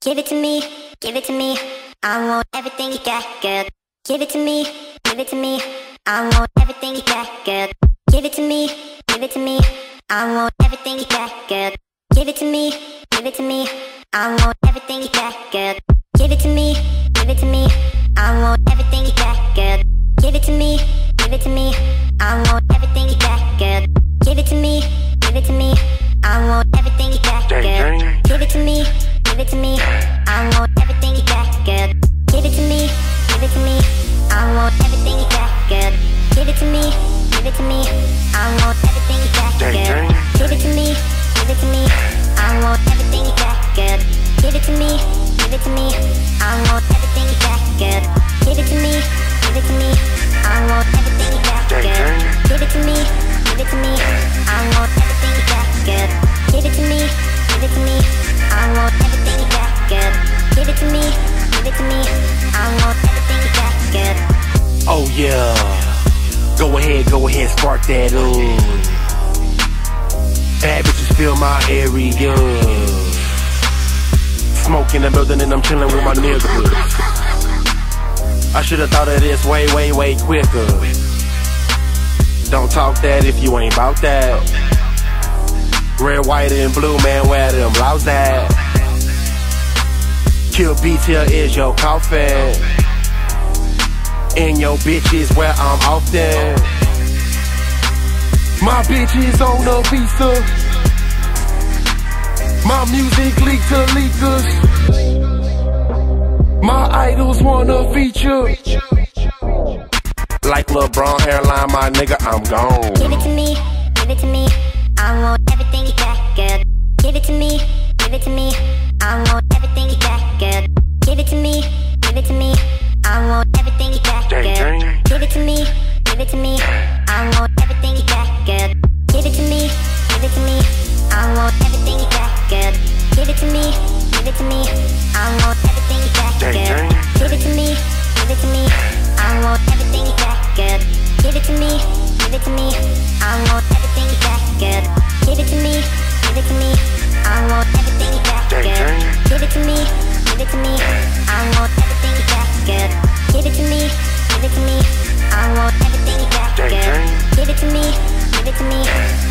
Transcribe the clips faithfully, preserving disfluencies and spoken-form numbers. Give it to me, give it to me, I want everything you got, girl. Give it to me, give it to me, I want everything you got, girl. Give it to me, give it to me, I want everything you got, girl. Give it to me, give it to me, I want everything you got, girl. Give it to me, give it to me, I want everything you got, girl. Give it to me, give it to me, I want everything you got, girl. Give it to me, give it to me, I want everything you got, girl. Give it to me, give it to me, I want everything you got, girl. Give it to me, give it to me, I want everything you got, girl. Give it to me, give it to me, I want everything you got, girl. Give it to me, give it to me, I want everything you got, girl. Give it to me, give it to me, I want everything you got, girl. Give it to me, give it to me, I want everything you got, girl. Give it to me, give it to me, I want everything you got, girl. Give it to me, give it to me, I want everything you got, girl. Give it to me, give it to me, I want everything you got, girl. Oh yeah, go ahead, go ahead, spark that up. Bad bitches fill my area. Smoke in the building and I'm chilling with my niggas. I should've thought of this way, way, way quicker. Don't talk that if you ain't bout that. Red, white, and blue, man, where them blouse at? Kill beats, here is your coffin. And your bitch is where I'm often. My bitch is on a visa. My music leaked to leakers. My idols wanna feature. Like LeBron hairline, my nigga, I'm gone. Give it to me, give it to me, I want everything you got, girl. Give it to me, give it to me, I want everything you got, girl. Give it to me, give it to me, I want everything you got, girl. Give it to me, give it to me, I want everything you got, girl. Give it to me, give it to me, I want everything you got, girl. Give it to me, give it to me, I want everything you got, girl. Give it to me, give it to me, I want everything you got, girl. Give it to me, give it to me, I want everything you got, girl. Give it to me, give it to me, I want everything you got, girl. Give it to me, give it to me, I want everything you got, girl. Give it to me, give it to me, I want everything you got, girl. Give it to me, give it to me,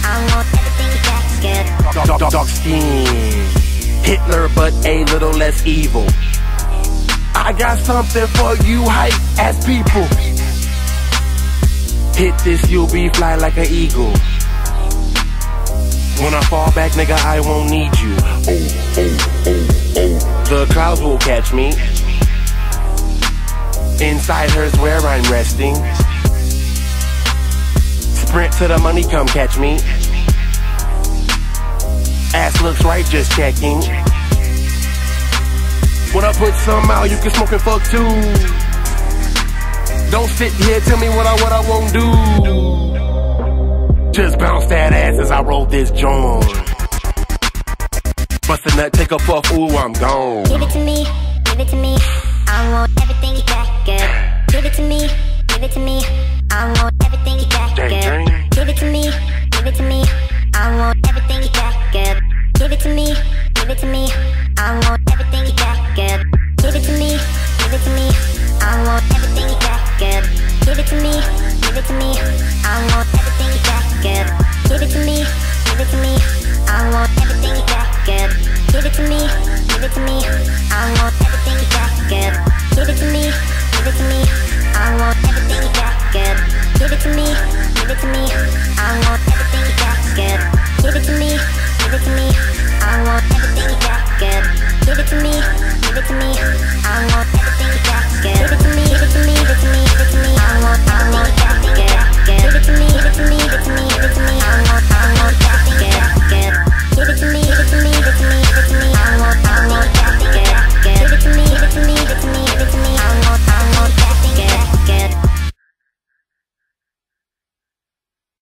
I want everything you got, girl. Dark, dark, dark, dark skin, Hitler but a little less evil. I got something for you hype ass people. Hit this, you'll be fly like an eagle. When I fall back, nigga, I won't need you. Ooh, ooh, ooh, ooh. The clouds will catch me. Inside her's where I'm resting. Sprint to the money, come catch me. Ass looks right, just checking. When I put some out, you can smoke and fuck too. Don't sit here, tell me what I, what I won't do. Just bounce that ass as I roll this joint. Bust a nut, take a puff, ooh, I'm gone. Give it to me, give it to me, I want everything you got, girl. Give it to me, give it to me, I want everything you got, girl. Give it to me, give it to me, I want everything you got, girl. Give it to me, give it to me, I want